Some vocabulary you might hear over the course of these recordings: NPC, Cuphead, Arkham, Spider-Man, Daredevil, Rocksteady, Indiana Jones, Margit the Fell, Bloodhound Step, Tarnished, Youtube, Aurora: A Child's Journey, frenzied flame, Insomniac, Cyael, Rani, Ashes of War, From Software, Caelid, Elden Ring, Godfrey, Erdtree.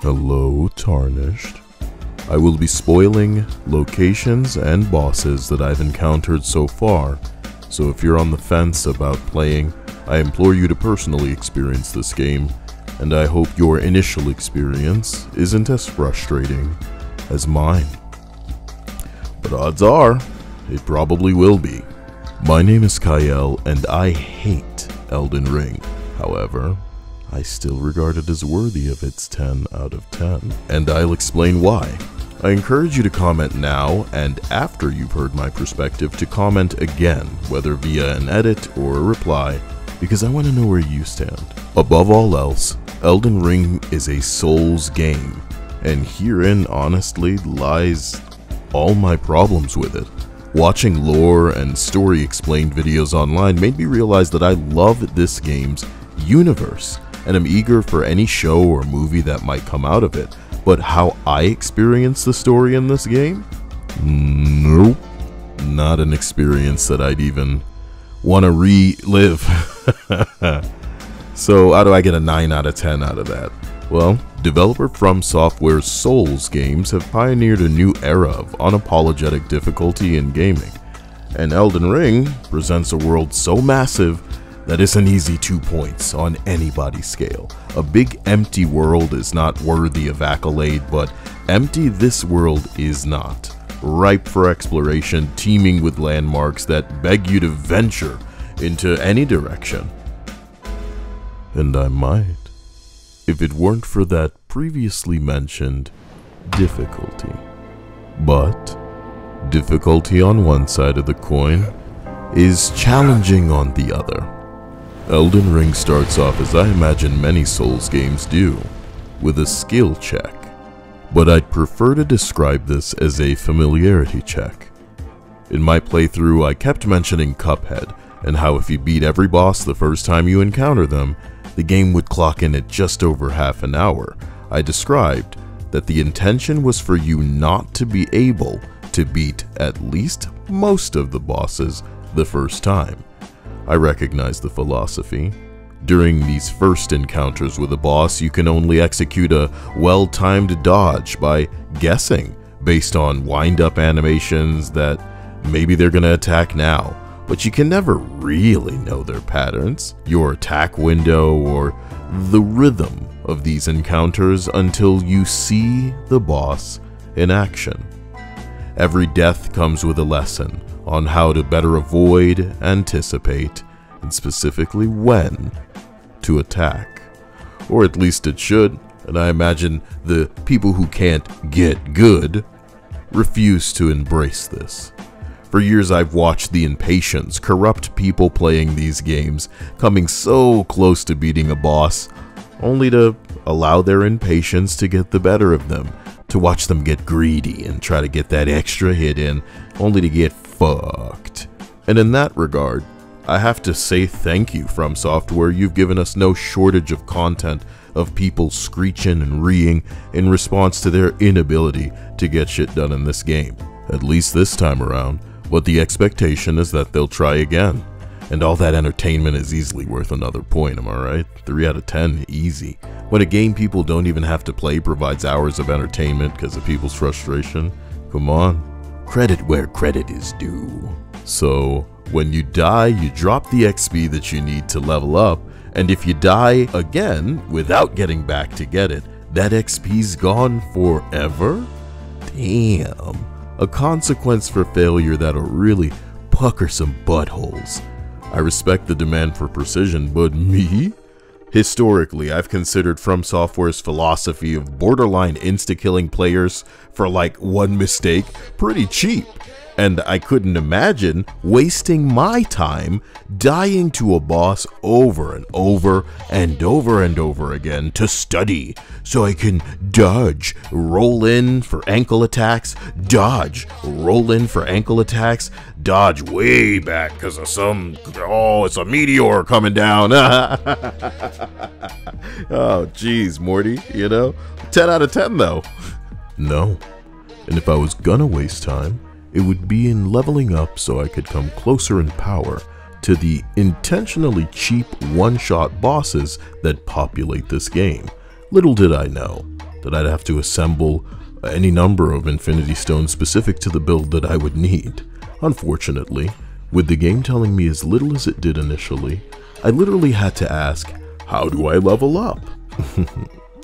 Hello, Tarnished. I will be spoiling locations and bosses that I've encountered so far, so if you're on the fence about playing, I implore you to personally experience this game, and I hope your initial experience isn't as frustrating as mine. But odds are, it probably will be. My name is Cyael, and I hate Elden Ring. However, I still regard it as worthy of its 10 out of 10, and I'll explain why. I encourage you to comment now, and after you've heard my perspective, to comment again, whether via an edit or a reply, because I want to know where you stand. Above all else, Elden Ring is a Souls game, and herein honestly lies all my problems with it. Watching lore and story explained videos online made me realize that I love this game's universe, and I'm eager for any show or movie that might come out of it. But how I experience the story in this game? Nope. Not an experience that I'd even want to relive. So how do I get a 9 out of 10 out of that? Well, developer From Software's Souls games have pioneered a new era of unapologetic difficulty in gaming, and Elden Ring presents a world so massive that it's an easy 2 points on anybody's scale. A big empty world is not worthy of accolade, but empty this world is not. Ripe for exploration, teeming with landmarks that beg you to venture into any direction. And I might, if it weren't for that previously mentioned difficulty. But difficulty on one side of the coin is challenging on the other. Elden Ring starts off as I imagine many Souls games do, with a skill check, but I'd prefer to describe this as a familiarity check. In my playthrough, I kept mentioning Cuphead, and how if you beat every boss the first time you encounter them, the game would clock in at just over half an hour. I described that the intention was for you not to be able to beat at least most of the bosses the first time. I recognize the philosophy. During these first encounters with a boss, you can only execute a well-timed dodge by guessing based on wind-up animations that maybe they're gonna attack now, but you can never really know their patterns, your attack window, or the rhythm of these encounters until you see the boss in action. Every death comes with a lesson on how to better avoid, anticipate, and specifically when to attack. Or at least it should, and I imagine the people who can't get good refuse to embrace this. For years I've watched the impatience corrupt people playing these games, coming so close to beating a boss, only to allow their impatience to get the better of them, to watch them get greedy and try to get that extra hit in, only to get fucked. And in that regard, I have to say thank you, From Software. You've given us no shortage of content of people screeching and reeing in response to their inability to get shit done in this game. At least this time around, but the expectation is that they'll try again. And all that entertainment is easily worth another point, am I right? 3 out of 10, easy. When a game people don't even have to play provides hours of entertainment because of people's frustration, come on. Credit where credit is due. So when you die, you drop the XP that you need to level up, and if you die again without getting back to get it, that XP's gone forever? Damn. A consequence for failure that'll really pucker some buttholes. I respect the demand for precision, but me? Historically, I've considered From Software's philosophy of borderline insta-killing players for like one mistake pretty cheap, and I couldn't imagine wasting my time dying to a boss over and over and over and over again to study so I can dodge, roll in for ankle attacks, dodge, roll in for ankle attacks, dodge way back because of some, oh, it's a meteor coming down. Oh, geez, Morty, you know? 10 out of 10, though. No. And if I was gonna waste time, it would be in leveling up so I could come closer in power to the intentionally cheap one-shot bosses that populate this game. Little did I know that I'd have to assemble any number of Infinity Stones specific to the build that I would need. Unfortunately, with the game telling me as little as it did initially, I literally had to ask, how do I level up?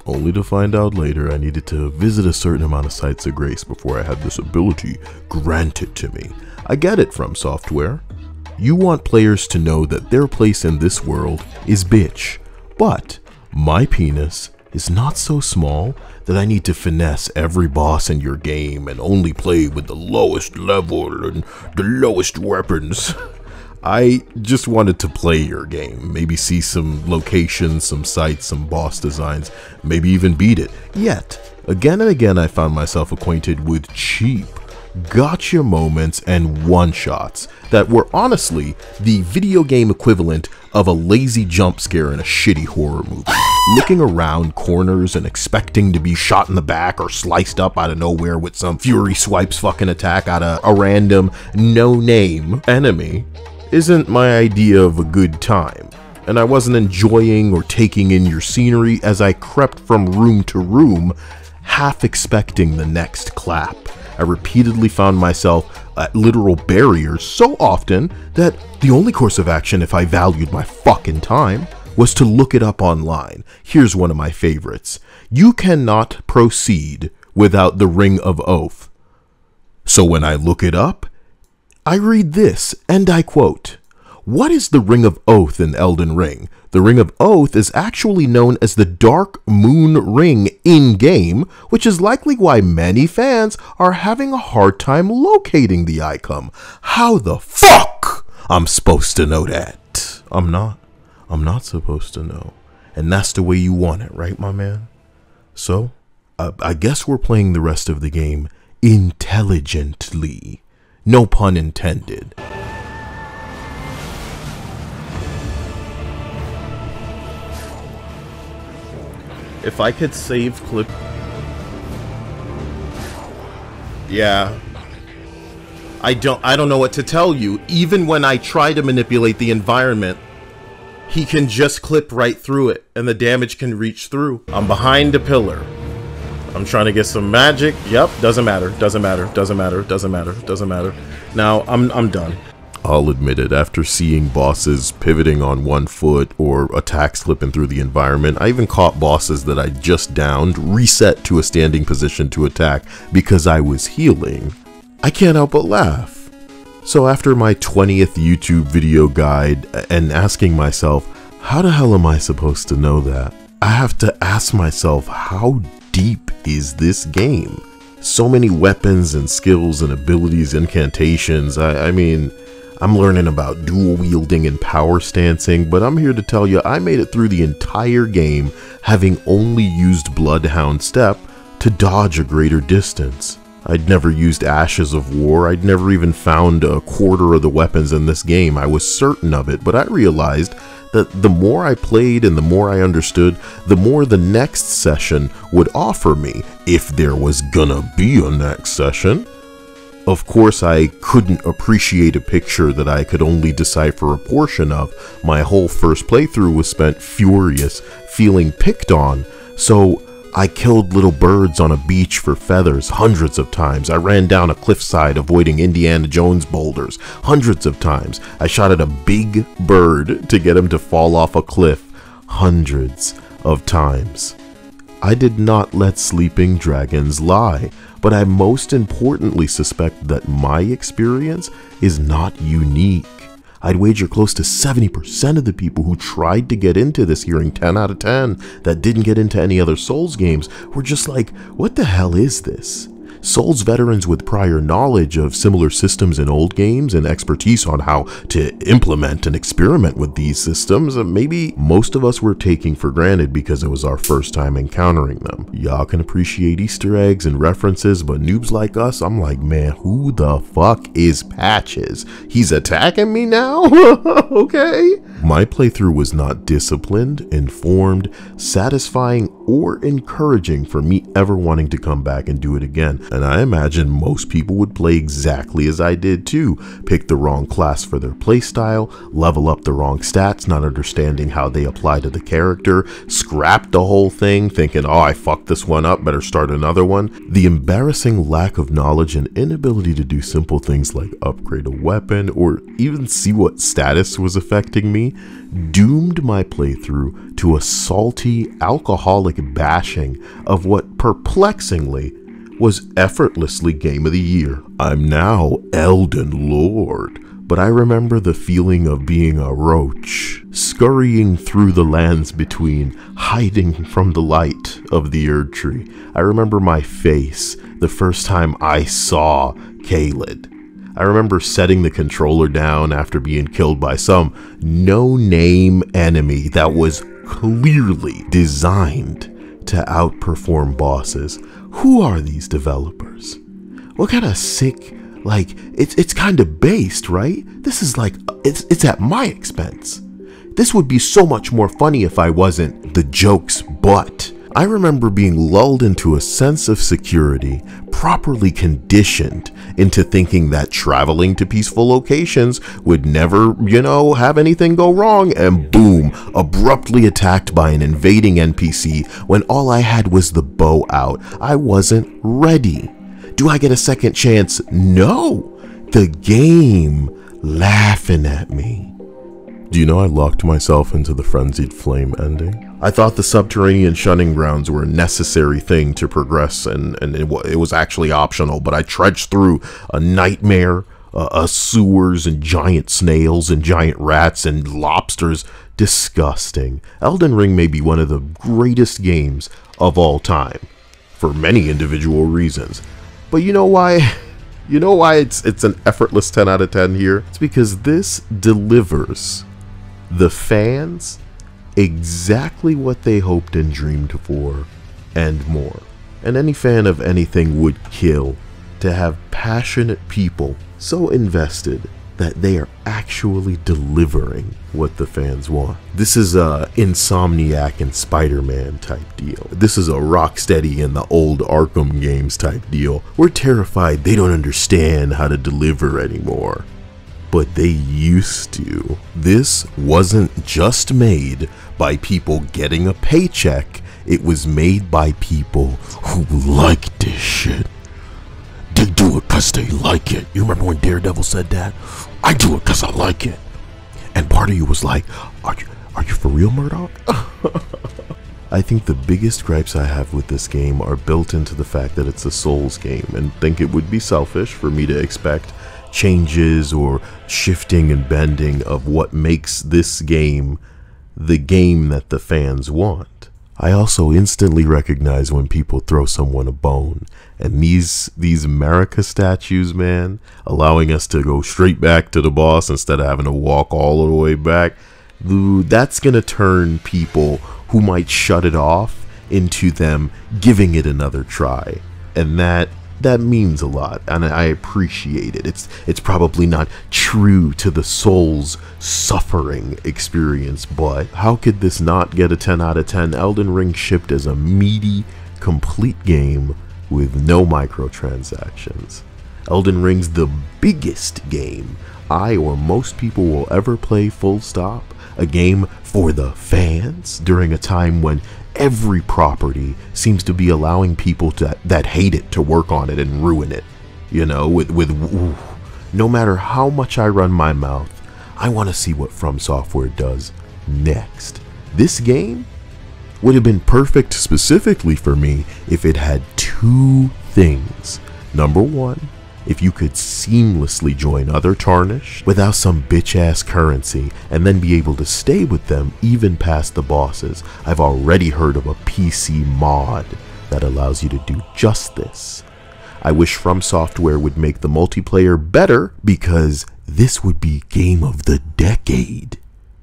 Only to find out later I needed to visit a certain amount of Sites of Grace before I had this ability granted to me. I get it, From Software. You want players to know that their place in this world is bitch, but my penis is not so small that I need to finesse every boss in your game and only play with the lowest level and the lowest weapons. I just wanted to play your game, maybe see some locations, some sites, some boss designs, maybe even beat it. Yet, again and again I found myself acquainted with cheap, gotcha moments and one-shots that were honestly the video game equivalent of a lazy jump scare in a shitty horror movie. Looking around corners and expecting to be shot in the back or sliced up out of nowhere with some Fury Swipes fucking attack out of a random no-name enemy isn't my idea of a good time, and I wasn't enjoying or taking in your scenery as I crept from room to room, half expecting the next clap. I repeatedly found myself at literal barriers so often that the only course of action, if I valued my fucking time, was to look it up online. Here's one of my favorites. You cannot proceed without the Ring of Oath. So when I look it up, I read this, and I quote, "What is the Ring of Oath in Elden Ring? The Ring of Oath is actually known as the Dark Moon Ring in-game, which is likely why many fans are having a hard time locating the icon. How the fuck I'm supposed to know that?" I'm not. I'm not supposed to know. And that's the way you want it, right, my man? So, I guess we're playing the rest of the game intelligently. No pun intended. If I could save clip... Yeah. I don't know what to tell you. Even when I try to manipulate the environment, he can just clip right through it, and the damage can reach through. I'm behind a pillar. I'm trying to get some magic. Yep, doesn't matter, doesn't matter, doesn't matter, doesn't matter, doesn't matter. Now, I'm done. I'll admit it, after seeing bosses pivoting on one foot or attacks slipping through the environment, I even caught bosses that I just downed, reset to a standing position to attack because I was healing. I can't help but laugh. So after my 20th YouTube video guide and asking myself, how the hell am I supposed to know that? I have to ask myself, how deep is this game? So many weapons and skills and abilities, incantations, I mean... I'm learning about dual wielding and power stancing, but I'm here to tell you I made it through the entire game having only used Bloodhound Step to dodge a greater distance. I'd never used Ashes of War, I'd never even found a quarter of the weapons in this game, I was certain of it, but I realized that the more I played and the more I understood, the more the next session would offer me, if there was gonna be a next session. Of course, I couldn't appreciate a picture that I could only decipher a portion of. My whole first playthrough was spent furious, feeling picked on, so I killed little birds on a beach for feathers hundreds of times. I ran down a cliffside avoiding Indiana Jones boulders hundreds of times. I shot at a big bird to get him to fall off a cliff hundreds of times. I did not let sleeping dragons lie, but I most importantly suspect that my experience is not unique. I'd wager close to 70% of the people who tried to get into this hearing 10 out of 10 that didn't get into any other Souls games were just like, what the hell is this? Souls veterans with prior knowledge of similar systems in old games and expertise on how to implement and experiment with these systems, maybe most of us were taking for granted because it was our first time encountering them. Y'all can appreciate Easter eggs and references, but noobs like us, I'm like, man, who the fuck is Patches? He's attacking me now? Okay? My playthrough was not disciplined, informed, satisfying, or encouraging for me ever wanting to come back and do it again, and I imagine most people would play exactly as I did too, pick the wrong class for their playstyle, level up the wrong stats, not understanding how they apply to the character, scrap the whole thing, thinking, oh, I fucked this one up, better start another one. The embarrassing lack of knowledge and inability to do simple things like upgrade a weapon or even see what status was affecting me doomed my playthrough to a salty, alcoholic bashing of what perplexingly was effortlessly Game of the Year. I'm now Elden Lord, but I remember the feeling of being a roach, scurrying through the lands between, hiding from the light of the Erdtree. I remember my face the first time I saw Caelid. I remember setting the controller down after being killed by some no-name enemy that was clearly designed to outperform bosses. Who are these developers? What kind of sick, like, it's kind of based, right? This is like, it's at my expense. This would be so much more funny if I wasn't the joke's butt. I remember being lulled into a sense of security, properly conditioned into thinking that traveling to peaceful locations would never, you know, have anything go wrong, and boom, abruptly attacked by an invading NPC when all I had was the bow out. I wasn't ready. Do I get a second chance? No! The game laughing at me. Do you know I locked myself into the Frenzied Flame ending? I thought the subterranean shunning grounds were a necessary thing to progress, and it was actually optional, but I trudged through a nightmare, sewers and giant snails and giant rats and lobsters. Disgusting. Elden Ring may be one of the greatest games of all time, for many individual reasons. But you know why? You know why it's an effortless 10 out of 10 here? It's because this delivers the fans exactly what they hoped and dreamed for and more. And any fan of anything would kill to have passionate people so invested that they are actually delivering what the fans want. This is a Insomniac and Spider-Man type deal. This is a Rocksteady and the old Arkham games type deal. We're terrified they don't understand how to deliver anymore, but they used to. This wasn't just made by people getting a paycheck. It was made by people who like this shit. They do it cause they like it. You remember when Daredevil said that? I do it cause I like it. And part of you was like, are you for real, Murdoch? I think the biggest gripes I have with this game are built into the fact that it's a Souls game, and think it would be selfish for me to expect changes or shifting and bending of what makes this game the game that the fans want. I also instantly recognize when people throw someone a bone, and these America statues, man, allowing us to go straight back to the boss instead of having to walk all the way back, that's gonna turn people who might shut it off into them giving it another try, and that means a lot, and I appreciate it. It's probably not true to the Souls suffering experience, but how could this not get a 10 out of 10? Elden Ring shipped as a meaty, complete game with no microtransactions. Elden Ring's the biggest game I or most people will ever play, full stop. A game for the fans during a time when every property seems to be allowing people that hate it to work on it and ruin it. You know, with no matter how much I run my mouth, I want to see what From Software does next. This game would have been perfect specifically for me if it had two things. Number one, if you could seamlessly join other Tarnished without some bitch-ass currency and then be able to stay with them even past the bosses. I've already heard of a PC mod that allows you to do just this. I wish From Software would make the multiplayer better, because this would be Game of the Decade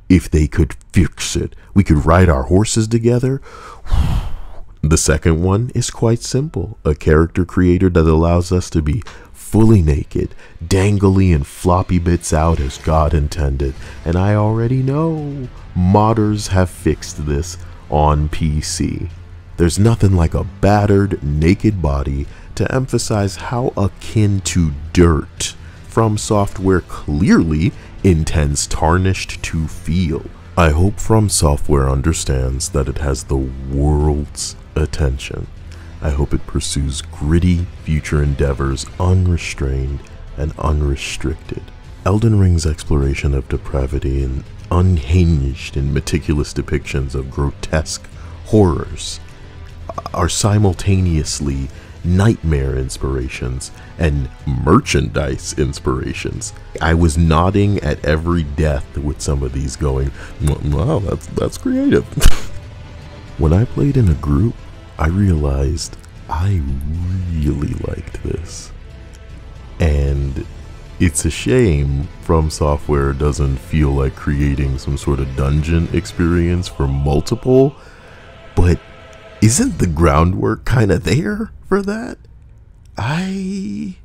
if they could fix it. We could ride our horses together. The second one is quite simple. A character creator that allows us to be fully naked, dangly and floppy bits out as God intended. And I already know modders have fixed this on PC. There's nothing like a battered, naked body to emphasize how akin to dirt From Software clearly intends Tarnished to feel. I hope From Software understands that it has the world's attention. I hope it pursues gritty future endeavors unrestrained and unrestricted. Elden Ring's exploration of depravity and unhinged and meticulous depictions of grotesque horrors are simultaneously nightmare inspirations and merchandise inspirations. I was nodding at every death with some of these going, wow, that's creative. When I played in a group, I realized I really liked this, and it's a shame From Software doesn't feel like creating some sort of dungeon experience for multiple, but isn't the groundwork kind of there for that? I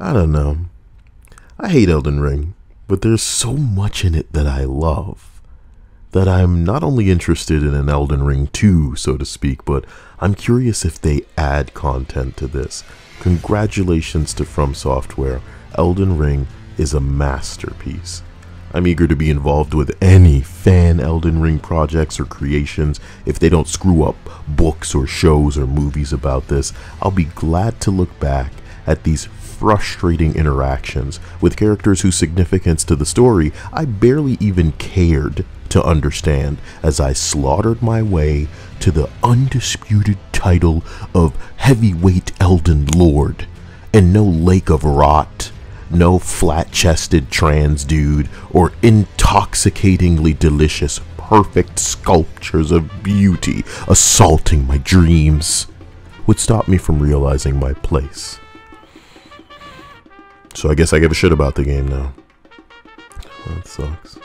don't know. I hate Elden Ring, but there's so much in it that I love that I'm not only interested in an Elden Ring 2, so to speak, but I'm curious if they add content to this. Congratulations to From Software. Elden Ring is a masterpiece. I'm eager to be involved with any fan Elden Ring projects or creations. If they don't screw up books or shows or movies about this, I'll be glad to look back at these frustrating interactions with characters whose significance to the story I barely even cared to understand as I slaughtered my way to the undisputed title of heavyweight Elden Lord, and no lake of rot, no flat-chested trans dude, or intoxicatingly delicious, perfect sculptures of beauty assaulting my dreams would stop me from realizing my place. So I guess I give a shit about the game now. That sucks.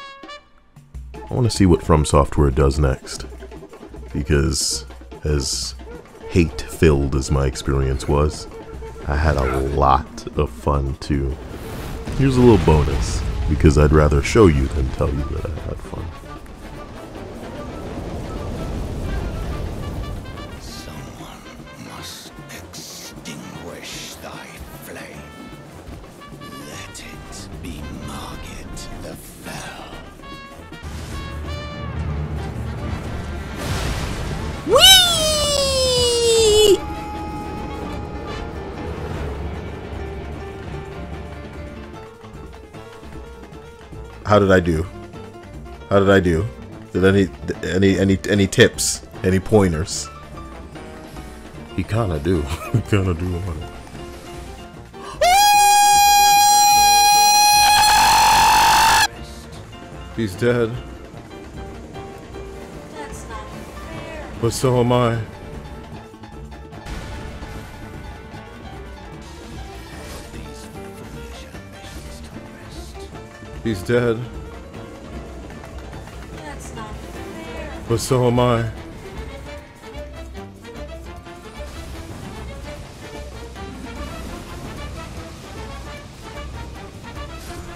I want to see what From Software does next, because as hate-filled as my experience was, I had a lot of fun too. Here's a little bonus, because I'd rather show you than tell you that I had fun. Someone must extinguish thy flame. Let it be Margit the Fell. Whee! How did I do? How did I do? Did any tips? Any pointers? He kinda do. He kinda do on it. He's dead. That's not fair. But so am I. He's dead. That's not fair. But so am I.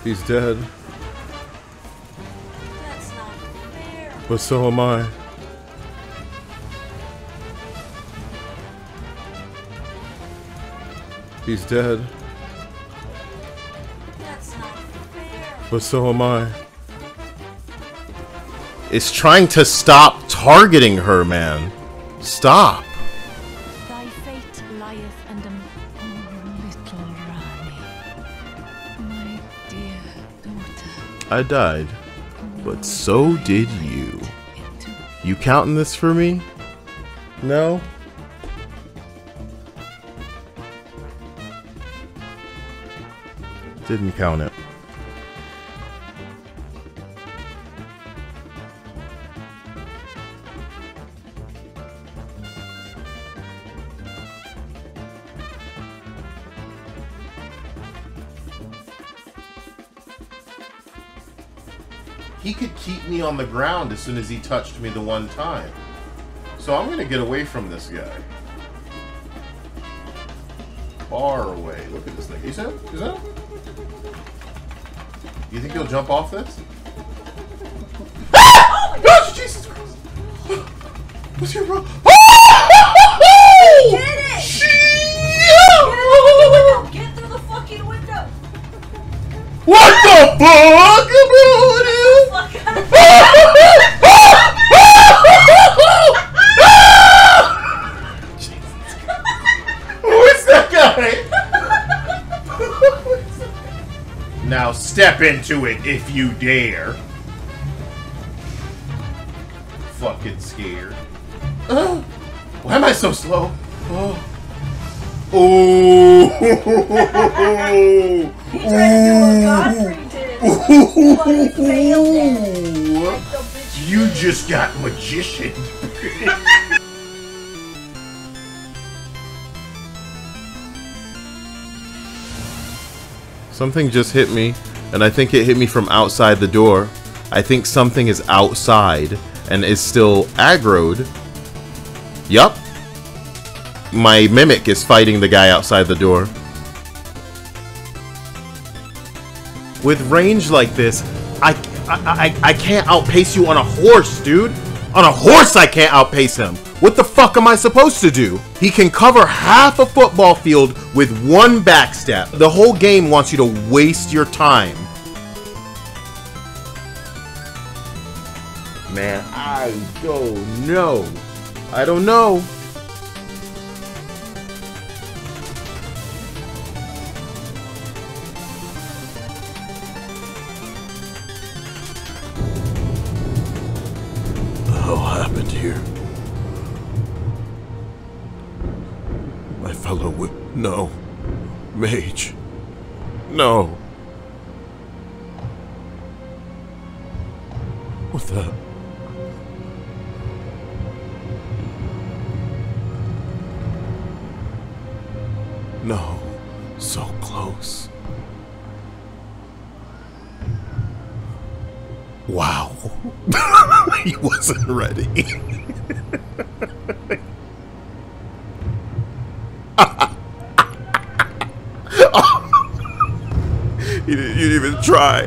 He's dead. That's not fair. But so am I. He's dead. But so am I. It's trying to stop targeting her, man. Stop. Thy fate lieth under little Rani, my dear daughter. I died, but so did you. You counting this for me? No? Didn't count it. He could keep me on the ground as soon as he touched me the one time. So I'm gonna get away from this guy. far away. Look at this thing. You said? Is that? You think you'll jump off this? Oh my gosh, Jesus Christ! What's your problem? Get it! Get through the fucking window! What the fuck, bro? Get the fuck out of here! Now step into it if you dare. Fucking scared. Why am I so slow? Oh. Oh. He tried to do what Godfrey did. He failed like the bitch. You just got magicianed. Something just hit me, and I think it hit me from outside the door. I think something is outside and is still aggroed. Yup. My mimic is fighting the guy outside the door. With range like this, I can't outpace you on a horse, dude. On a horse I can't outpace him. What the fuck am I supposed to do? He can cover half a football field with one backstep. The whole game wants you to waste your time. Man, I don't know. I don't know. No. Mage. No. What the? No. So close. Wow. He wasn't ready. You didn't even try.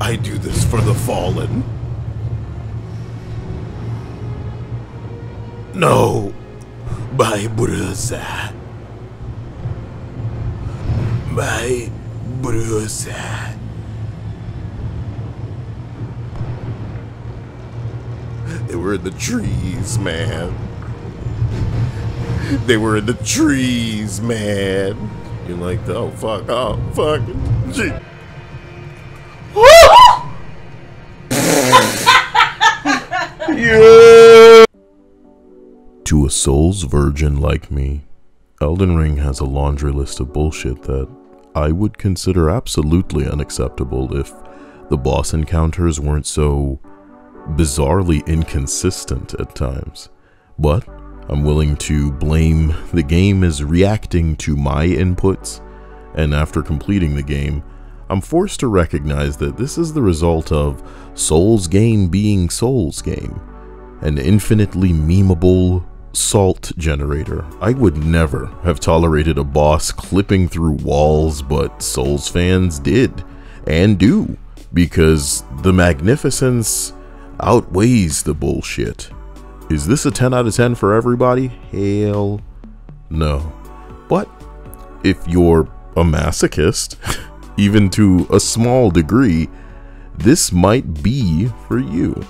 I do this for the fallen. No, my brother. My brother. They were in the trees, man. They were in the trees, man. You're like, oh fuck, oh fuck, shit. Yeah. To a Souls virgin like me, Elden Ring has a laundry list of bullshit that I would consider absolutely unacceptable if the boss encounters weren't so bizarrely inconsistent at times. But I'm willing to blame the game as reacting to my inputs, and after completing the game, I'm forced to recognize that this is the result of Souls game being Souls game, an infinitely memeable salt generator. I would never have tolerated a boss clipping through walls, but Souls fans did, and do, because the magnificence outweighs the bullshit. Is this a 10 out of 10 for everybody? Hell no. But if you're a masochist, even to a small degree, this might be for you.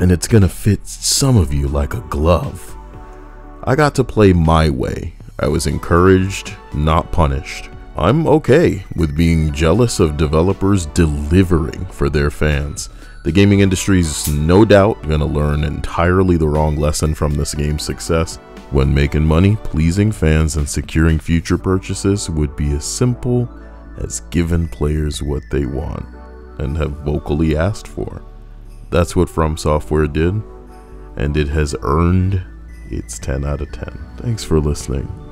And it's gonna fit some of you like a glove. I got to play my way. I was encouraged, not punished. I'm okay with being jealous of developers delivering for their fans. The gaming industry is no doubt going to learn entirely the wrong lesson from this game's success. When making money, pleasing fans and securing future purchases would be as simple as giving players what they want and have vocally asked for. That's what From Software did, and it has earned its 10 out of 10. Thanks for listening.